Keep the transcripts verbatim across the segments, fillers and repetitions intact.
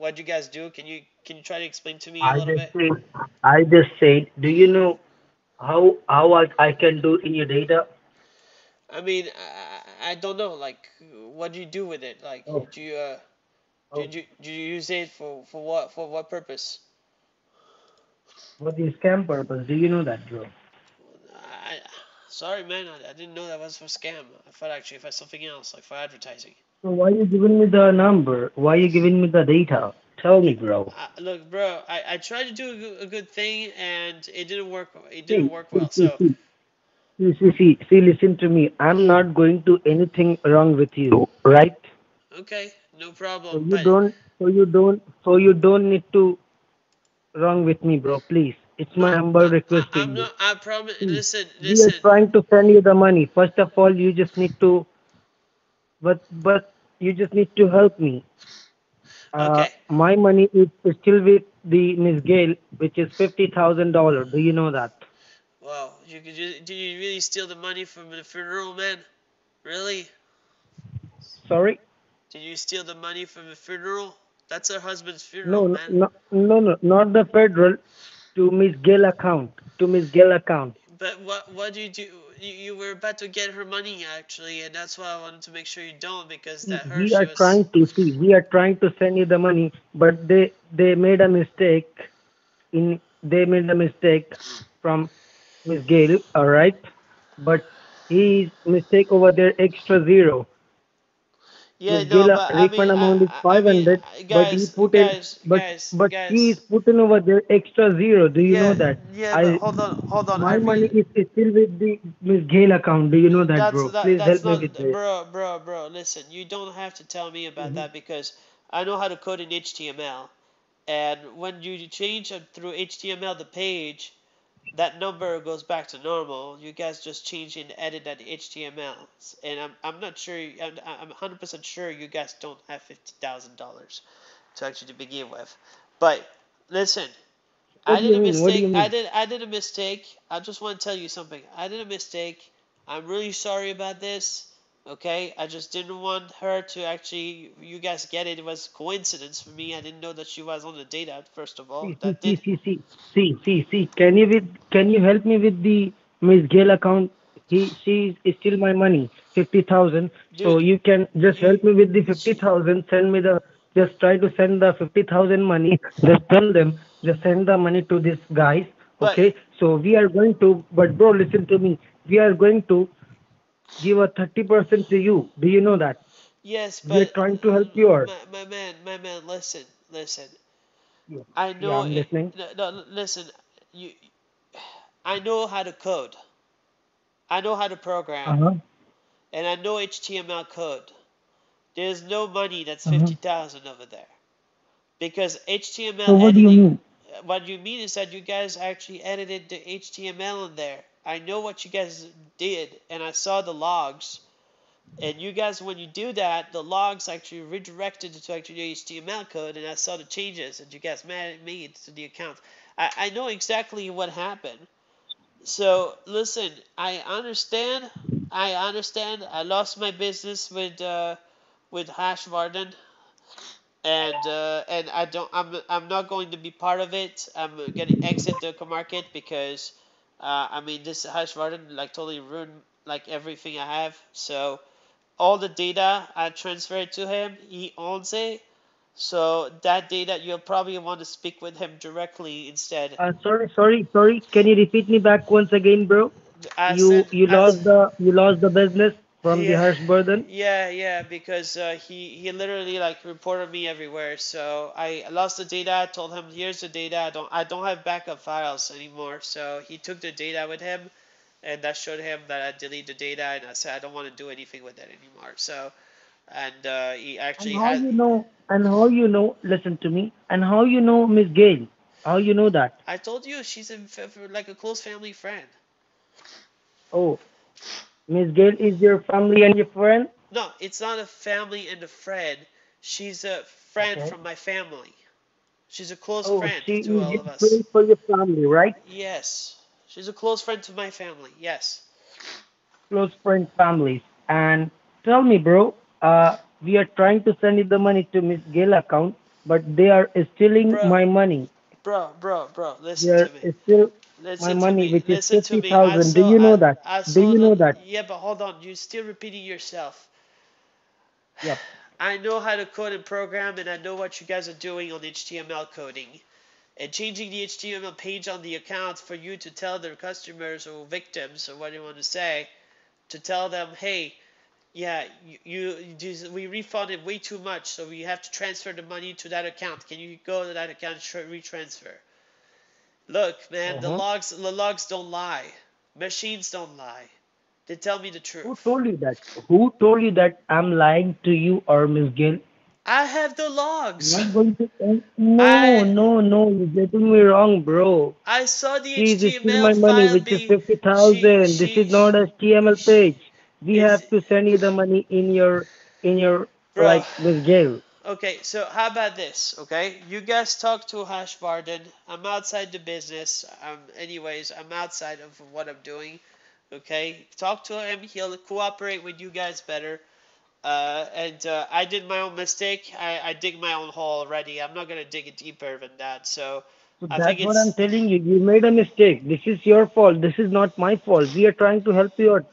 what'd you guys do? Can you can you try to explain to me a I little bit? Said, I just said, do you know how how I, I can do in your data? I mean, I, I don't know. Like, what do you do with it? Like, oh. do you uh, oh. do you do you use it for for what for what purpose? What is scam purpose? Do you know that, bro? I, sorry, man. I, I didn't know that was for scam. I thought actually for something else, like for advertising. So why are you giving me the number? Why are you giving me the data? Tell me, bro. Uh, look, bro. I, I tried to do a good, a good thing, and it didn't work. It didn't see, work well. See, so. See. See, see, see, listen to me. I'm not going to do anything wrong with you, right? Okay, no problem. So you but... don't, so you don't, so you don't need to wrong with me, bro. Please, it's my humble request. I, I'm not. I promise. Listen, listen. We are trying to send you the money. First of all, you just need to, but but you just need to help me. Uh, okay. My money is still with the Miss Gail, which is fifty thousand dollars. Do you know that? Wow, you could just, did you really steal the money from the funeral, man? Really? Sorry? Did you steal the money from the funeral? That's her husband's funeral, no, man. No, no, no, not the federal. To Miss Gill account. To Miss Gill account. But what what do you do? You, you were about to get her money, actually, and that's why I wanted to make sure you don't, because that hurt. We are was... trying to see. We are trying to send you the money, but they they made a mistake. In they made a mistake from Miss Gail, all right, but his mistake over there extra zero. Yeah, Miz no, Gail, but refund I mean, amount I, is five hundred, I mean, but he put guys, in, but guys, but guys. he is putting over there extra zero. Do you yeah, know that? Yeah, I, hold on, hold on. My I mean, money is still with the Miss Gail account. Do you know that, bro? That, Please help not, me with that. Bro, bro, bro. Listen, you don't have to tell me about mm-hmm. that because I know how to code in H T M L, and when you change it through H T M L the page, that number goes back to normal. You guys just change and edit that H T M L, and I'm I'm not sure. I'm I'm one hundred percent sure you guys don't have fifty thousand dollars to actually to begin with. But listen, what I did a mistake. I did I did a mistake. I just want to tell you something. I did a mistake. I'm really sorry about this. Okay, I just didn't want her to actually. You guys get it. It was coincidence for me. I didn't know that she was on the data. First of all, see, that see, did. see see see see. Can you with can you help me with the Miss Gail account? He she is still my money, fifty thousand. So you can just dude, help me with the fifty thousand. Send me the just try to send the fifty thousand money. Just tell them just send the money to this guys. Okay. So we are going to. But bro, listen to me. We are going to give a thirty percent to you. Do you know that? Yes, but... We're trying to help you out. My, my man, my man, listen, listen. Yeah. I know... Yeah, I'm it, listening. No, no, listen. You, I know how to code. I know how to program. Uh-huh. And I know H T M L code. There's no money that's uh-huh. fifty thousand over there. Because H T M L... So what editing, do you mean? What you mean is that you guys actually edited the H T M L in there. I know what you guys did, and I saw the logs. And you guys, when you do that, the logs actually redirected to actually H T M L code, and I saw the changes that you guys made to the account. I, I know exactly what happened. So, listen, I understand. I understand. I lost my business with uh, with Hashvardhan. And uh, and I don't. I'm I'm not going to be part of it. I'm gonna exit the market because. Uh, I mean, this Hashvardhan like totally ruined like everything I have. So all the data I transferred to him, he owns it. So that data, you'll probably want to speak with him directly instead. Uh, sorry, sorry, sorry. Can you repeat me back once again, bro? I you said, you lost I, the you lost the business from yeah, the Hashvardhan. Yeah, yeah, because uh, he he literally like reported me everywhere. So I lost the data. I told him, here's the data. I don't I don't have backup files anymore. So he took the data with him, and that showed him that I deleted the data, and I said I don't want to do anything with that anymore. So, and uh, he actually. And how had, you know? And how you know? Listen to me. And how you know Miss Gail? How you know that? I told you she's in, like a close family friend. Oh. Miss Gail is your family and your friend? No, it's not a family and a friend. She's a friend okay. from my family. She's a close oh, friend she to is all of us. Friend for your family, right? Yes. She's a close friend to my family, yes. Close friend family. And tell me, bro, uh, we are trying to send you the money to Miss Gail's account. but they are stealing bro, my money. Bro, bro, bro, listen they are to me. Still listen my to money, me. which listen is fifty thousand. Do you know I, that? I Do you know that? that? Yeah, but hold on. You're still repeating yourself. Yep. I know how to code and program, and I know what you guys are doing on H T M L coding. And changing the H T M L page on the account for you to tell their customers or victims or what you want to say, to tell them, hey, yeah, you, you we refunded way too much, so we have to transfer the money to that account. Can you go to that account and retransfer? Look, man, uh-huh. the logs the logs don't lie. Machines don't lie. They tell me the truth. Who told you that? Who told you that I'm lying to you or Miss Gill? I have the logs. I'm not going to end. No, I, no, no, you're getting me wrong, bro. I saw the Please H T M L my money, file which being, is fifty thousand. This is not a H T M L page. We is, have to send you the money in your, in your, bro, like, with jail. Okay, so how about this, okay? You guys talk to Hashvarden. I'm outside the business. Um, anyways, I'm outside of what I'm doing, okay? Talk to him. He'll cooperate with you guys better. Uh, and uh, I did my own mistake. I, I dig my own hole already. I'm not going to dig it deeper than that. So, so I that's think it's... what I'm telling you. You made a mistake. This is your fault. This is not my fault. We are trying to help you out.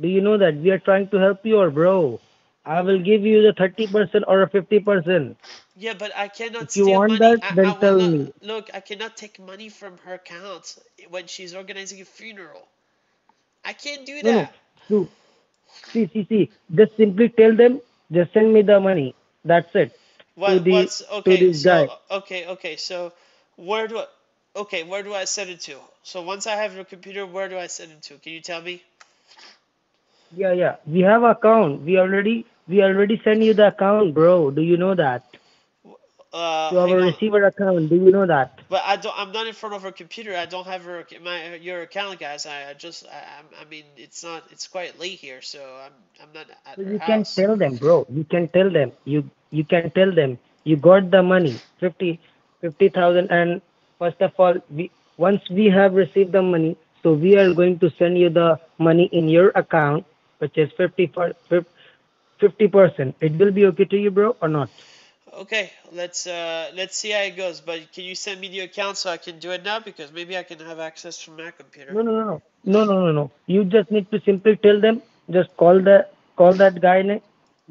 Do you know that? We are trying to help you out, bro. I will give you the thirty percent or a fifty percent. Yeah, but I cannot if steal money. If you want money. that, I, then I tell not... me. Look, I cannot take money from her account when she's organizing a funeral. I can't do no, that. No, no. See, see, see. Just simply tell them, just send me the money. That's it. What, to the, what's, okay, to this so, guy. Okay, okay. So where do I, okay, where do I send it to? So once I have your computer, where do I send it to? Can you tell me? Yeah, yeah. We have account. We already, we already sent you the account, bro. Do you know that? Uh, to our receiver account. Do you know that? But I don't. I'm not in front of her computer. I don't have her my your account, guys. I, I just. I, I mean, it's not. It's quite late here, so I'm. I'm not. At so her you house. can tell them, bro. You can tell them. You you can tell them. You got the money, fifty thousand, and first of all, we once we have received the money, so we are going to send you the money in your account, which is fifty percent. It will be okay to you, bro, or not? Okay, let's uh, let's see how it goes. But can you send me the account so I can do it now? Because maybe I can have access from my computer. No, no, no, no, no, no, no, no. You just need to simply tell them. Just call the call that guy.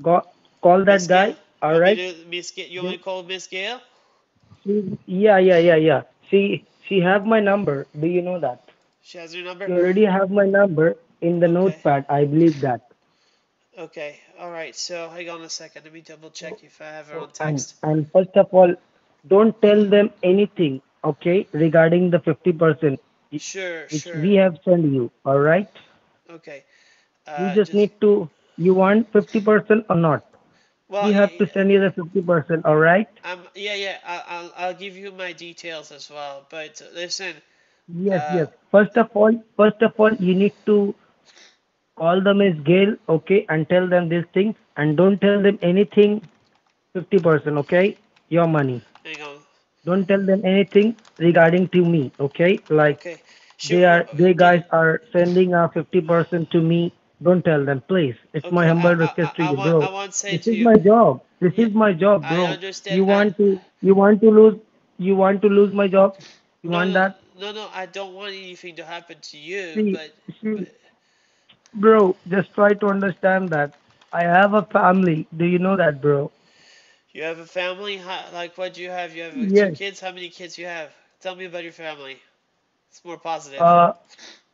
Go, call that Miss guy. Gale? All right. You, Miss Gale, you only yeah. call Miss Gale? Yeah, yeah, yeah, yeah. She she have my number. Do you know that? She has your number. You already have my number in the okay. notepad. I believe that. Okay, all right, so hang on a second. Let me double check if I have her own text. And, and first of all, don't tell them anything, okay, regarding the fifty percent. Sure, which sure. we have sent you, all right? Okay. Uh, you just, just need to, you want fifty percent or not? Well, we have yeah, to send you the fifty percent, all right? Um, yeah, yeah, I'll, I'll, I'll give you my details as well, but listen. Yes, uh, yes. First of all, first of all, you need to call them as Gale, okay, and tell them this thing, and don't tell them anything, fifty percent, okay, your money. Hang on. Don't tell them anything regarding to me, okay, like okay. Sure. they are, they guys are sending a fifty percent to me. Don't tell them, please. It's okay. my humble I, request I, I, to you, I want, bro. I want to say this to is you. my job. This yeah. is my job, bro. I understand you that. want to, you want to lose, you want to lose my job. You no, want that? No, no, I don't want anything to happen to you, see, but. See, but bro, just try to understand that I have a family. Do you know that, bro? You have a family? How, like, what do you have? You have yes. two kids? How many kids you have? Tell me about your family. It's more positive. Uh,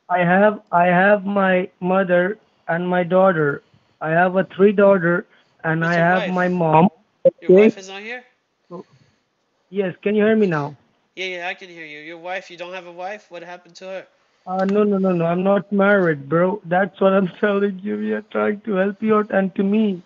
I have I have my mother and my daughter. I have a three daughter and What's I have wife? my mom. Your okay. wife is not here? So, yes, can you hear me now? Yeah, yeah, I can hear you. Your wife, you don't have a wife? What happened to her? Uh, no, no, no, no. I'm not married, bro. That's what I'm telling you. We are trying to help you out and to me.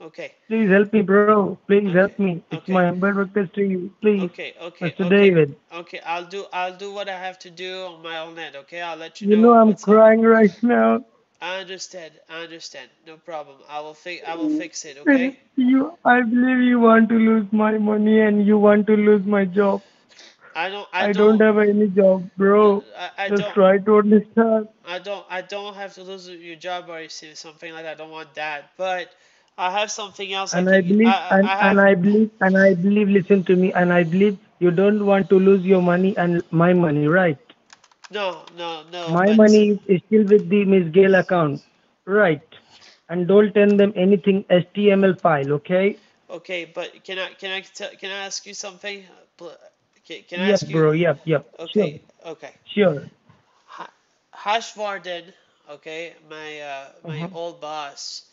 Okay. Please help me, bro. Please okay. help me. It's okay. my humble request to you. Please. Okay, okay, Mister okay. David. Okay, I'll do. I'll do what I have to do on my own end. Okay, I'll let you know. You know, know I'm crying happening. right now. I understand. I understand. No problem. I will fix. I will fix it. Okay. You. I believe you want to lose my money and you want to lose my job. I don't. I, I don't, don't have any job, bro. I, I Just don't, try to understand. I don't. I don't have to lose your job or something like that. I don't want that. But I have something else. And I, I believe, I, I, and, I and I believe, and I believe. Listen to me. And I believe you don't want to lose your money and my money, right? No, no, no. My but... money is still with the Miss Gale account, right? And don't send them anything H T M L file, okay? Okay, but can I can I tell, can I ask you something? Can, can I yes, ask you? Yes, bro. Yep, yep. Okay, sure. okay. Sure. Ha Hashvardhan, okay, my uh, my uh-huh. old boss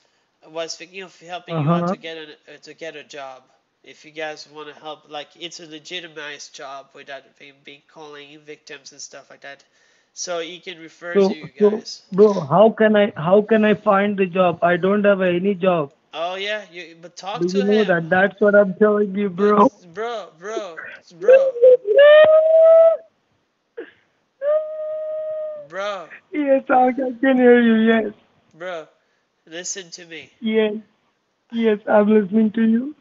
was thinking of helping uh-huh. you out to get a uh, to get a job. If you guys want to help, like it's a legitimized job without being calling victims and stuff like that. So you can refer so, to you guys. So, bro, how can I how can I find the job? I don't have any job. Oh yeah, you but talk Do to you him. Know that? That's what I'm telling you, bro. Bro, bro, bro. Bro. Yes, I can hear you. Yes. Bro, listen to me. Yes. Yes, I'm listening to you.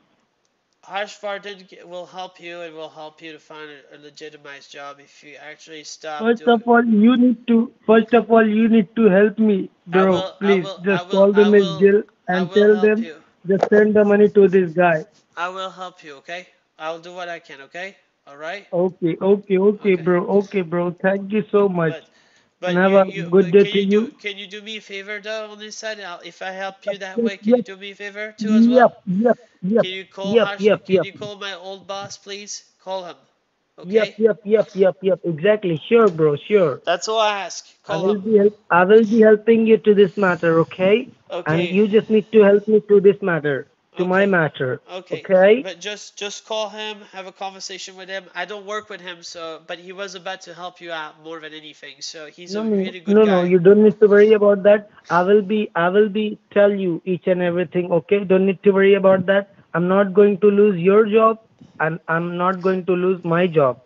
Hashvardhan will help you and will help you to find a, a legitimized job if you actually stop. First doing of all, you need to. First of all, you need to help me, bro. Will, please, will, just will, call the Miss Jill and tell them. You. Just send the money to this guy. I will help you, okay? I'll do what I can, okay? All right. Okay, okay, okay, okay. bro. Okay, bro. Thank you so much. But, but have you, you, a good day to you. Do, can you do me a favor though on this side? I'll, if I help you that way, can yep. you do me a favor too as well? Yep, yep, can you call yep, Ash, yep, Can yep. you call my old boss, please? Call him. Okay? Yep, yep, yep, yep, yep. Exactly. Sure, bro. Sure. That's all I ask. Call I will him. Be help, I will be helping you to this matter, okay? Okay. And you just need to help me to this matter. To okay. my matter. Okay. Okay. But just just call him, have a conversation with him. I don't work with him, so but he was about to help you out more than anything. So he's no, a really good no, guy. No, no, you don't need to worry about that. I will be I will be tell you each and everything, okay? Don't need to worry about that. I'm not going to lose your job and I'm not going to lose my job.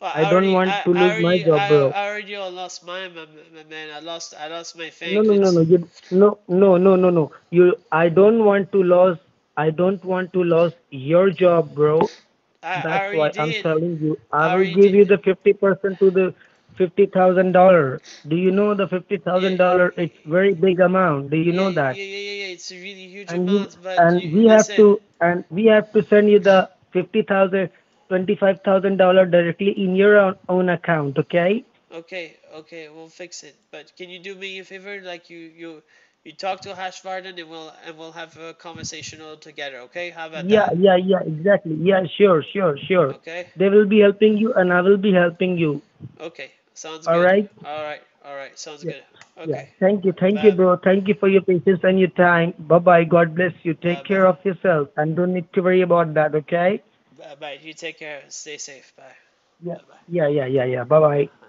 Well, I, I already, don't want I, to lose already, my job, I, bro. I already lost mine, my, my man. I lost I lost my faith. No, no, no, no. You, no, no, no, no, no. You I don't want to lose I don't want to lose your job, bro. I, That's I why did. I'm telling you. I, I will give did. you the fifty percent to the fifty thousand dollars. Do you know the fifty thousand dollars? Yeah, it's very big amount. Do you yeah, know that? Yeah, yeah, yeah. It's a really huge and amount. We, but and you, we have it. to and we have to send you the fifty thousand dollars, twenty-five thousand dollars directly in your own, own account. Okay. Okay. Okay. We'll fix it. But can you do me a favor? Like you, you. You talk to Hashvardhan and we'll and we'll have a conversation all together, okay? How about yeah, that? Yeah, yeah, yeah, exactly. Yeah, sure, sure, sure. Okay. They will be helping you and I will be helping you. Okay. Sounds all good. Alright. Alright, alright, sounds yeah. good. Okay. Yeah. Thank you, thank Bye. you, bro. Thank you for your patience and your time. Bye bye. God bless you. Take Bye care bye. of yourself and don't need to worry about that, okay? Bye bye. You take care. Stay safe. Bye. Yeah. Bye bye. Yeah, yeah, yeah, yeah. Bye bye.